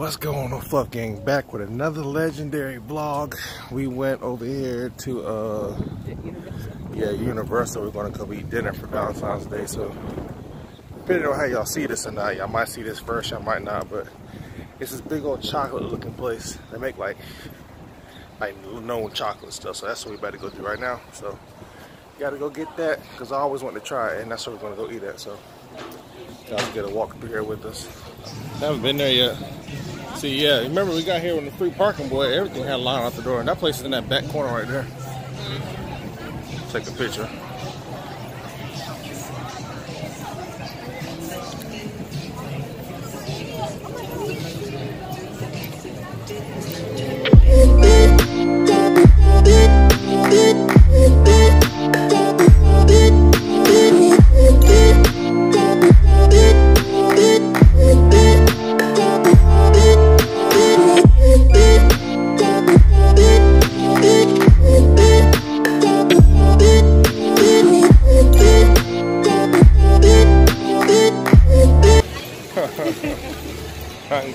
What's going on, fucking back with another legendary vlog. We went over here to Universal. We're gonna go eat dinner for Valentine's Day. So depending on how y'all see this or not, y'all might see this first, y'all might not, but it's this big old chocolate looking place. They make like known chocolate stuff, so that's what we about to go do right now. So you gotta go get that because I always want to try it, and that's what we're gonna go eat at. So y'all can get a walk through here with us. I haven't been there yet. See, yeah, remember we got here when the free parking boy, everything had a line out the door, and that place is in that back corner right there. Take a picture.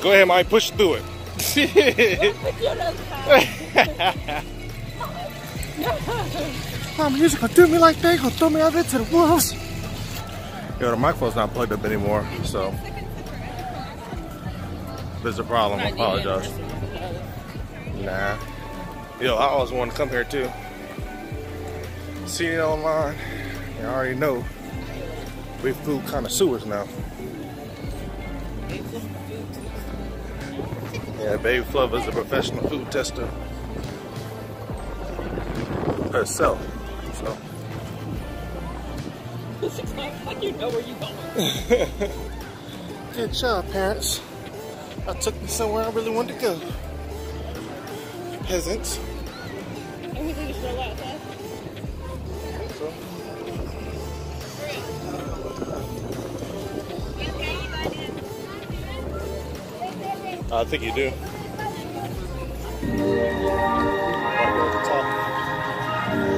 Go ahead, Mike, push through it. My music gonna do me like they gonna throw me out into the wolves. Yo, the microphone's not plugged up anymore, so there's a problem. I apologize. Nah. Yo, I always wanted to come here too. Seen it online. You already know we food connoisseurs now. Yeah, Baby Flubber is a professional food tester herself. So this is like you know where you going. Good job, parents. I took me somewhere I really wanted to go. Peasants. Everything is so loud, huh? So. I think you do.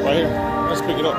Right here. Let's pick it up.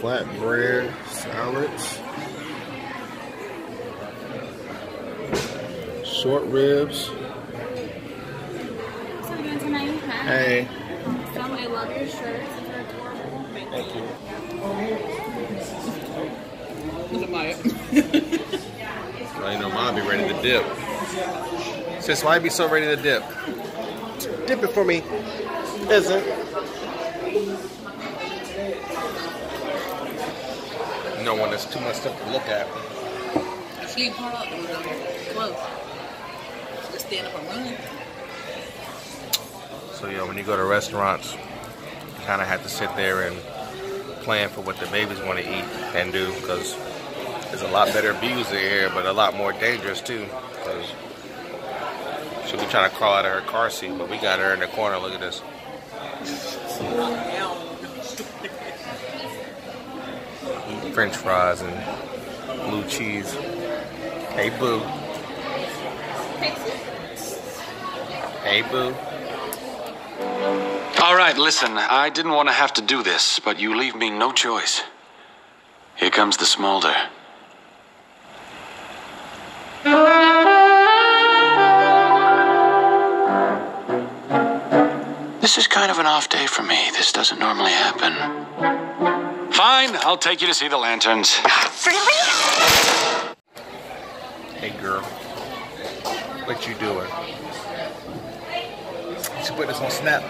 Flatbread, salads, short ribs. So we're doing tonight, huh? Hey. Some, I love your shirts. They're adorable. Thank you. Look at Maya. Dip. Sis, why be so ready to dip? Dip it for me. Isn't. No one, there's too much stuff to look at. Actually, pull up. Whoa. Just stand up and run. So, yeah, when you go to restaurants, you kind of have to sit there and plan for what the babies want to eat and do, because there's a lot better views in here, but a lot more dangerous too. Because she was trying to crawl out of her car seat, but we got her in the corner. Look at this. French fries and blue cheese. Hey boo. Hey boo. All right, listen, I didn't want to have to do this, but you leave me no choice. Here comes the smolder. This is kind of an off day for me. This doesn't normally happen. Fine, I'll take you to see the lanterns. Really? Hey, girl. What you doing? She put this on Snap.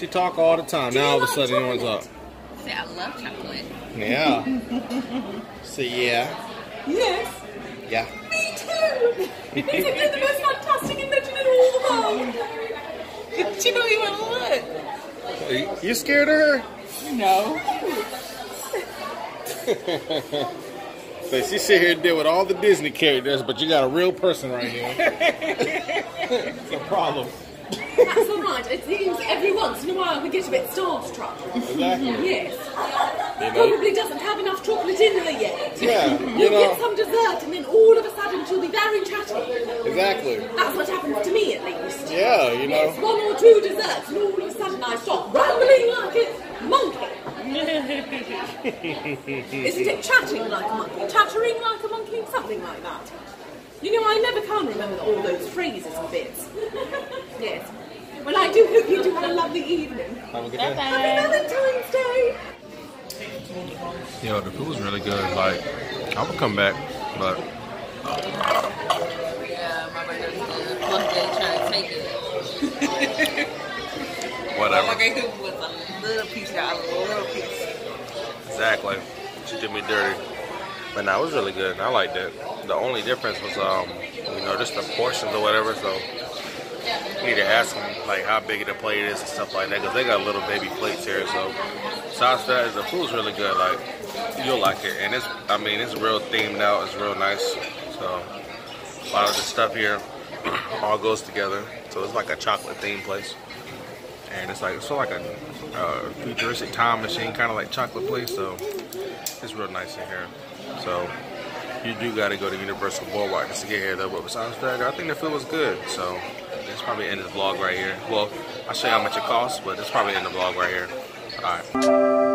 She talk all the time. Now all of a sudden, no one's up. See, I love chocolate. Yeah. See, so, yeah. Yes. Yeah. Me too. It's the most fantastic invention in all the world. She don't even look. You scared of her? No. So she sit here and deal with all the Disney characters, but you got a real person right here. It's a problem. That's alright, it seems every once in a while we get a bit starstruck. Exactly. Yes. You know? Probably doesn't have enough chocolate in her yet. Yeah. We'll get some dessert and then all of a sudden she'll be very chatty. Exactly. That's what happens to me at least. Yeah, you know. It's one or two desserts and all of a sudden I stop rambling like a monkey. Isn't it chatting like a monkey? Chattering like a monkey? Something like that. You know, I never can remember all those phrases and bits. Yes. Well, I do hope you do have a lovely evening. Have a good day. Happy Valentine's Day. Yo, the food's really good. Like, I would come back, but... Yeah, my brother trying to take it. Whatever. I gave was a little piece, y'all. A little piece. Exactly. She did me dirty. But no, it was really good, and I liked it. The only difference was, you know, just the portions or whatever, so we need to ask them, like, how big the plate is and stuff like that, because they got little baby plates here, so besides that, the food's really good, like, you'll like it, and it's, I mean, it's real themed out, it's real nice, so a lot of the stuff here all goes together, so it's like a chocolate-themed place, and it's like, it's sort of like a futuristic time machine, kind of like chocolate place, so it's real nice in here, so... You do gotta go to Universal Boardwalk just to get here though, but besides that, I think the food was good. So that's probably the end of the vlog right here. Well, I'll show you how much it costs, but that's probably the end of the vlog right here. Alright.